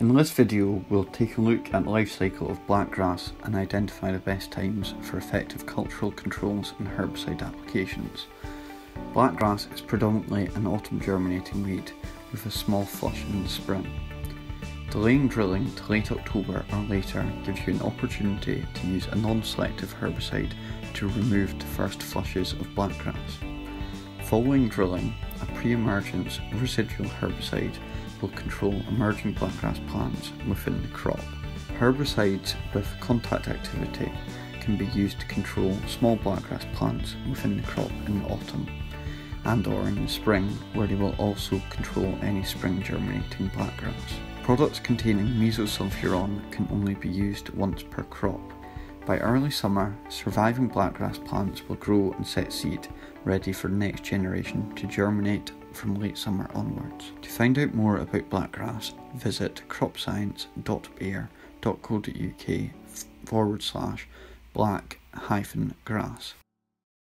In this video, we'll take a look at the life cycle of black-grass and identify the best times for effective cultural controls and herbicide applications. Black-grass is predominantly an autumn germinating weed with a small flush in the spring. Delaying drilling to late October or later gives you an opportunity to use a non-selective herbicide to remove the first flushes of black-grass. Following drilling, a pre-emergence residual herbicide will control emerging black-grass plants within the crop. Herbicides with contact activity can be used to control small black-grass plants within the crop in the autumn and or in the spring, where they will also control any spring germinating black-grass. Products containing mesosulfuron can only be used once per crop. By early summer, surviving black-grass plants will grow and set seed, ready for the next generation to germinate from late summer onwards. To find out more about black-grass, visit cropscience.bayer.co.uk/black-grass.